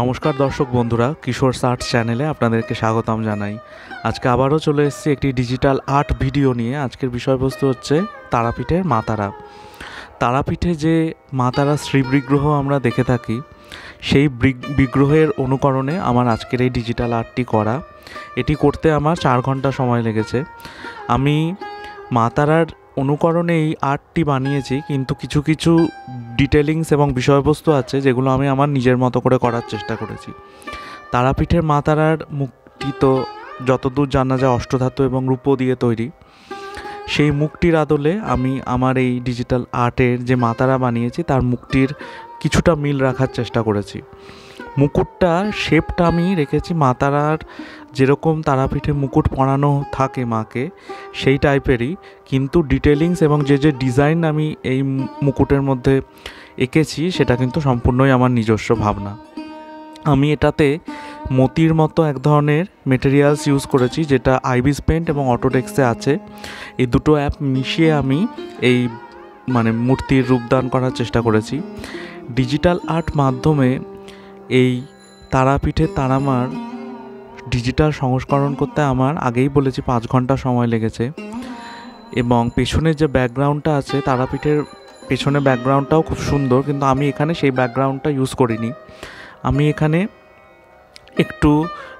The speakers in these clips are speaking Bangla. নমস্কার দর্শক বন্ধুরা, কিশোর আর্টস চ্যানেলে আপনাদেরকে স্বাগতম জানাই। আজকে আবারও চলে এসেছি একটি ডিজিটাল আর্ট ভিডিও নিয়ে। আজকের বিষয়বস্তু হচ্ছে তারাপীঠের MaaTara। তারাপীঠে যে MaaTara শ্রী বিগ্রহ আমরা দেখে থাকি, সেই বিগ্রহের অনুকরণে আমার আজকের এই ডিজিটাল আর্টটি করা। এটি করতে আমার 4 ঘন্টা সময় লেগেছে। আমি MaaTaraর অনুকরণে এই আর্টটি বানিয়েছি, কিন্তু কিছু কিছু ডিটেলিংস এবং বিষয়বস্তু আছে যেগুলো আমি আমার নিজের মতো করে করার চেষ্টা করেছি। তারাপীঠের MaaTaraর মুখটি তো যতদূর জানা যায় অষ্টধাতু এবং রূপ দিয়ে তৈরি। সেই মুখটির আদলে আমি আমার এই ডিজিটাল আর্টের যে MaaTara বানিয়েছি তার মুখটির কিছুটা মিল রাখার চেষ্টা করেছি। মুকুটটার শেপটা আমি রেখেছি MaaTaraর যেরকম তারাপীঠে মুকুট পরানো থাকে মাকে, সেই টাইপেরই, কিন্তু ডিটেলিংস এবং যে যে ডিজাইন আমি এই মুকুটের মধ্যে এঁকেছি সেটা কিন্তু সম্পূর্ণই আমার নিজস্ব ভাবনা। আমি এটাতে মতির মতো এক ধরনের মেটেরিয়ালস ইউজ করেছি, যেটা আইবিস পেন্ট এবং অটোটেক্সে আছে। এই দুটো অ্যাপ মিশিয়ে আমি এই মূর্তির রূপদান করার চেষ্টা করেছি। ডিজিটাল আর্ট মাধ্যমে এই তারাপীঠের তারামার ডিজিটাল সংস্করণ করতে আমার আগেই বলেছি 5 ঘন্টা সময় লেগেছে, এবং পেছনে যে ব্যাকগ্রাউন্ডটা আছে তারাপীঠের পেছনে ব্যাকগ্রাউন্ডটাও খুব সুন্দর, কিন্তু আমি এখানে সেই ব্যাকগ্রাউন্ডটা ইউজ করিনি। আমি এখানে একটু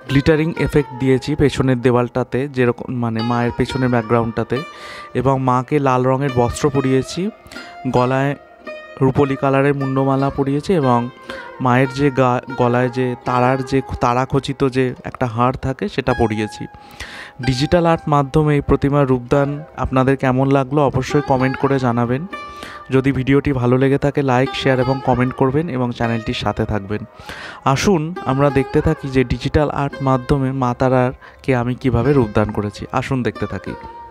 গ্লিটারিং এফেক্ট দিয়েছি পেছনের দেওয়ালটাতে, যেরকম মায়ের পেছনের ব্যাকগ্রাউন্ডটাতে, এবং মাকে লাল রঙের বস্ত্র পরিয়েছি, গলায় রুপোলি কালারের মুন্ডমালা পরিয়েছি, এবং মায়ের যে গলায় যে তারাখচিত যে একটা হার থাকে সেটা পরিয়েছি। ডিজিটাল আর্ট মাধ্যমে এই প্রতিমার রূপদান আপনাদের কেমন লাগলো অবশ্যই কমেন্ট করে জানাবেন। যদি ভিডিওটি ভালো লেগে থাকে লাইক, শেয়ার এবং কমেন্ট করবেন এবং চ্যানেলটির সাথে থাকবেন। আসুন আমরা দেখতে থাকি যে ডিজিটাল আর্ট মাধ্যমে MaaTaraকে আমি কিভাবে রূপদান করেছি। আসুন দেখতে থাকি।